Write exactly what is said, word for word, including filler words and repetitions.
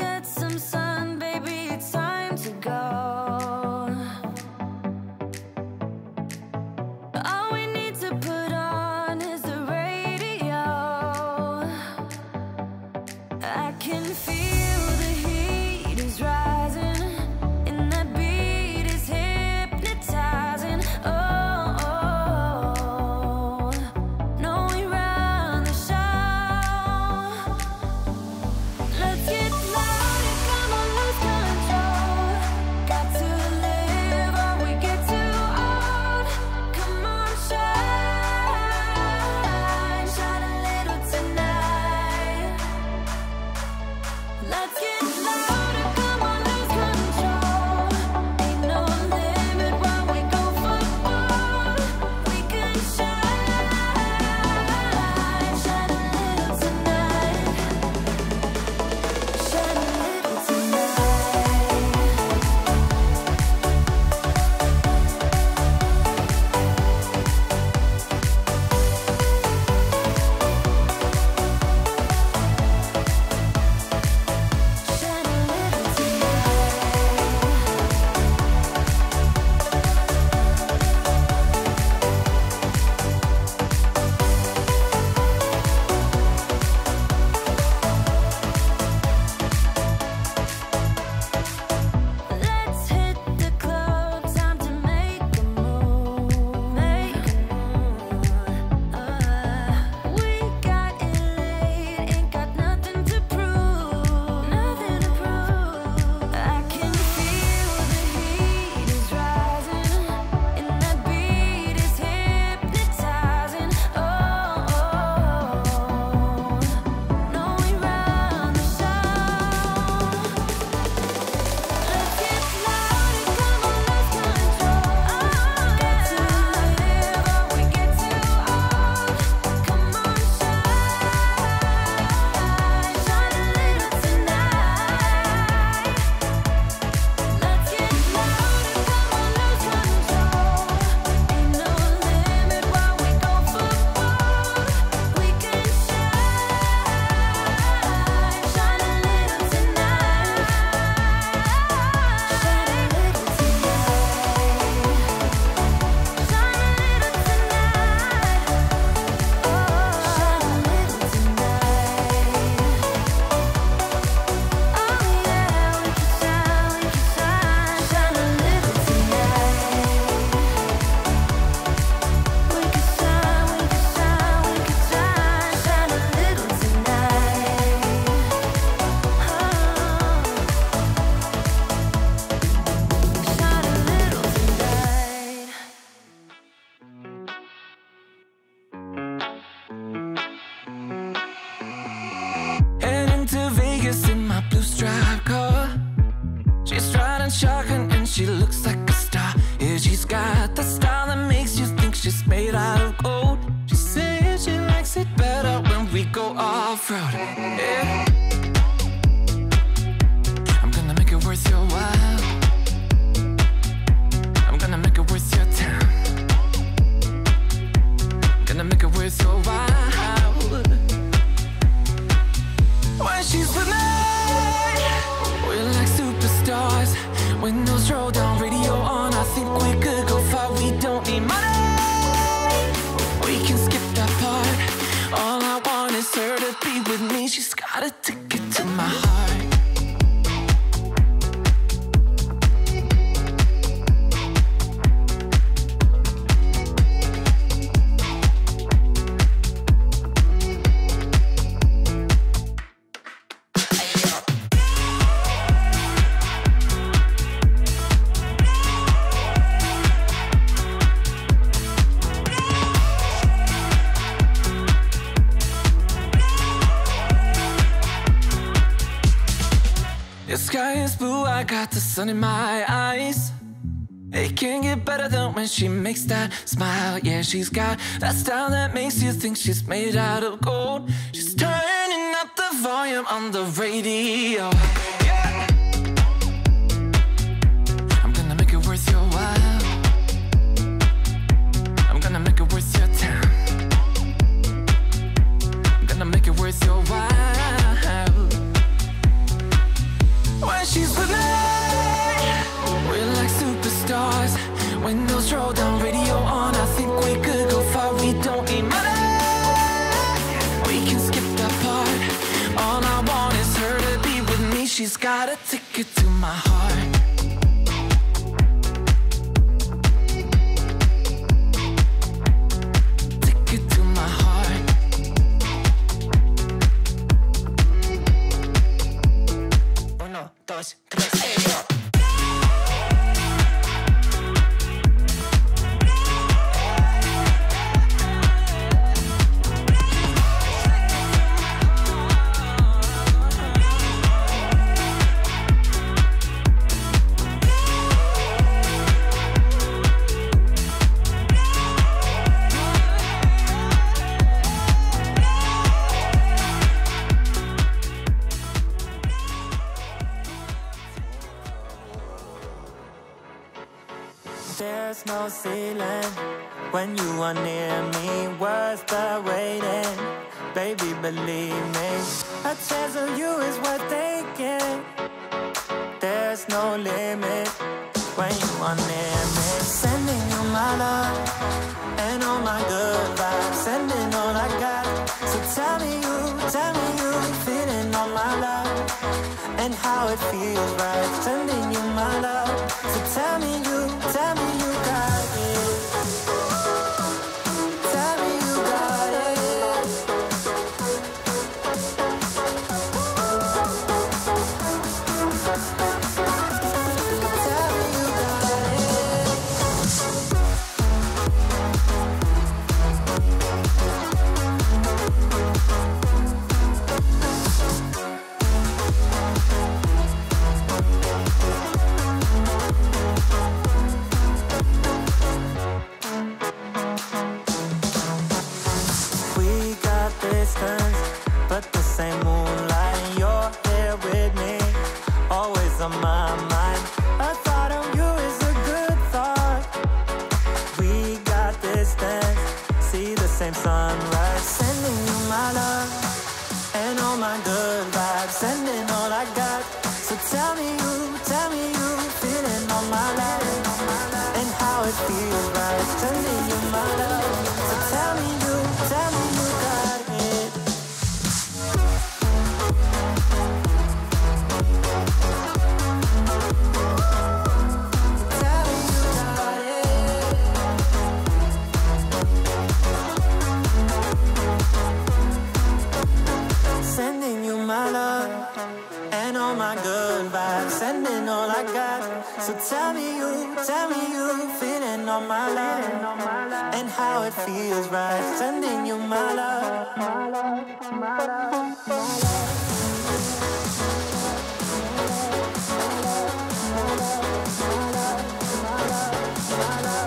get some sun, baby, it's time to go. All we need to put on is the radio. I can feel the heat is rising, and that beat is hypnotizing. Oh, sun in my eyes. It can't get better than when she makes that smile. Yeah, she's got that style that makes you think she's made out of gold. She's turning up the volume on the radio. Yeah. I'm gonna make it worth your while. I'm gonna make it worth your time. I'm gonna make it worth your while. She's got a ticket to my heart. Ticket to my heart. Uno, dos, tres, hey. There's no ceiling when you are near me. Worth the waiting, baby, believe me. A chance of you is worth taking. There's no limit when you are near me. Sending you my love and all my good vibes. Sending all I got. So tell me you, tell me you feeling all my love and how it feels right. Sending you my love. So tell me you. Tell me you got it. Tell me you got it. Tell me you got it. But the same moonlight, you're here with me, always on my mind. A thought of you is a good thought. We got this distance, see the same sunrise. Sending you my love and all my good vibes. Sending all I got. So tell me you, tell me you feeling on my life and how it feels right. Sending you my love. So tell me you, tell me you got it. Sending all I got. So tell me you, tell me you feeling on my love and how it feels right. Sending you my love, my love, my love, my love, my love, my love.